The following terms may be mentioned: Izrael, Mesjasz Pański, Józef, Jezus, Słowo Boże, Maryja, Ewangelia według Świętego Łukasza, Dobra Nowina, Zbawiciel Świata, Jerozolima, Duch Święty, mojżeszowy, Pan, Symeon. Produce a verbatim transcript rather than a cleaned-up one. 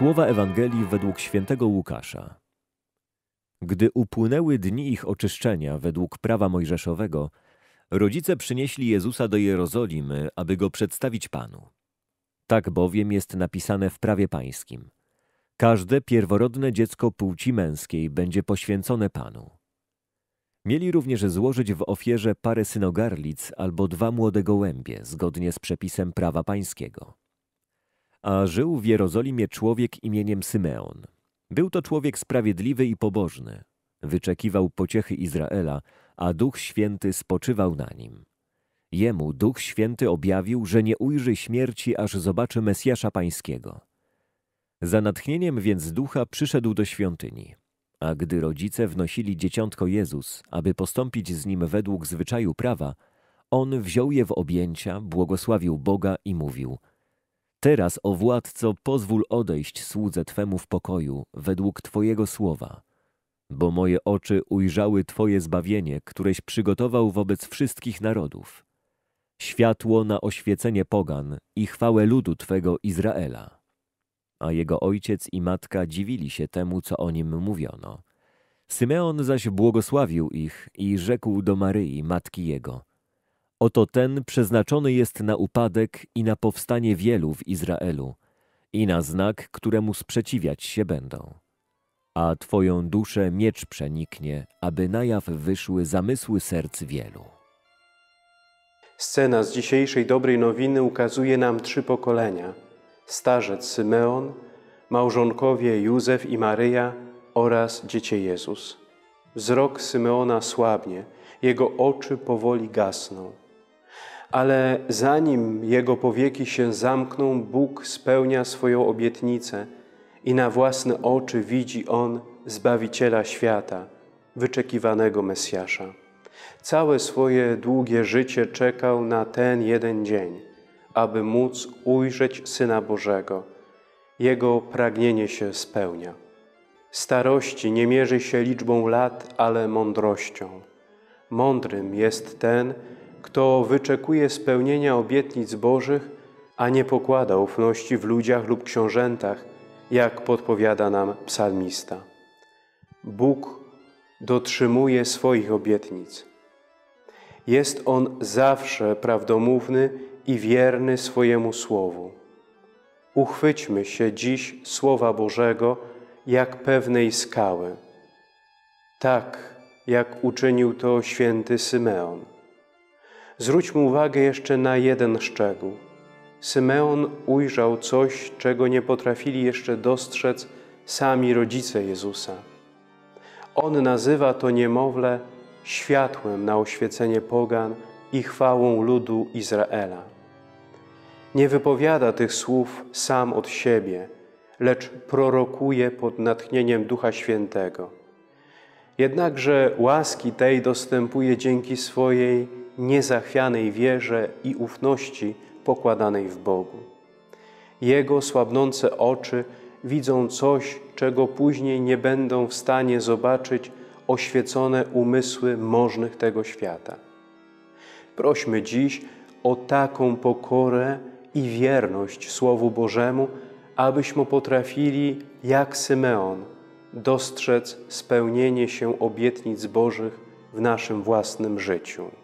Słowa Ewangelii według Świętego Łukasza. Gdy upłynęły dni ich oczyszczenia według prawa mojżeszowego, rodzice przynieśli Jezusa do Jerozolimy, aby go przedstawić Panu. Tak bowiem jest napisane w prawie pańskim. Każde pierworodne dziecko płci męskiej będzie poświęcone Panu. Mieli również złożyć w ofierze parę synogarlic albo dwa młode gołębie, zgodnie z przepisem prawa pańskiego. A żył w Jerozolimie człowiek imieniem Symeon. Był to człowiek sprawiedliwy i pobożny. Wyczekiwał pociechy Izraela, a Duch Święty spoczywał na nim. Jemu Duch Święty objawił, że nie ujrzy śmierci, aż zobaczy Mesjasza Pańskiego. Za natchnieniem więc Ducha przyszedł do świątyni. A gdy rodzice wnosili dzieciątko Jezus, aby postąpić z nim według zwyczaju prawa, on wziął je w objęcia, błogosławił Boga i mówił: Teraz, o Władco, pozwól odejść słudze Twemu w pokoju według Twojego słowa, bo moje oczy ujrzały Twoje zbawienie, któreś przygotował wobec wszystkich narodów, światło na oświecenie pogan i chwałę ludu Twego Izraela. A jego ojciec i matka dziwili się temu, co o nim mówiono. Symeon zaś błogosławił ich i rzekł do Maryi, matki jego: Oto ten przeznaczony jest na upadek i na powstanie wielu w Izraelu i na znak, któremu sprzeciwiać się będą. A Twoją duszę miecz przeniknie, aby na jaw wyszły zamysły serc wielu. Scena z dzisiejszej Dobrej Nowiny ukazuje nam trzy pokolenia. Starzec Symeon, małżonkowie Józef i Maryja oraz dziecię Jezus. Wzrok Symeona słabnie, jego oczy powoli gasną. Ale zanim jego powieki się zamkną, Bóg spełnia swoją obietnicę i na własne oczy widzi on Zbawiciela świata, wyczekiwanego Mesjasza. Całe swoje długie życie czekał na ten jeden dzień, aby móc ujrzeć Syna Bożego. Jego pragnienie się spełnia. Starości nie mierzy się liczbą lat, ale mądrością. Mądrym jest ten, kto wyczekuje spełnienia obietnic Bożych, a nie pokłada ufności w ludziach lub książętach, jak podpowiada nam psalmista. Bóg dotrzymuje swoich obietnic. Jest On zawsze prawdomówny i wierny swojemu Słowu. Uchwyćmy się dziś Słowa Bożego jak pewnej skały. Tak, jak uczynił to święty Symeon. Zwróćmy uwagę jeszcze na jeden szczegół. Symeon ujrzał coś, czego nie potrafili jeszcze dostrzec sami rodzice Jezusa. On nazywa to niemowlę światłem na oświecenie pogan i chwałą ludu Izraela. Nie wypowiada tych słów sam od siebie, lecz prorokuje pod natchnieniem Ducha Świętego. Jednakże łaski tej dostępuje dzięki swojej niezachwianej wierze i ufności pokładanej w Bogu. Jego słabnące oczy widzą coś, czego później nie będą w stanie zobaczyć oświecone umysły możnych tego świata. Prośmy dziś o taką pokorę i wierność Słowu Bożemu, abyśmy potrafili, jak Symeon, dostrzec spełnienie się obietnic Bożych w naszym własnym życiu.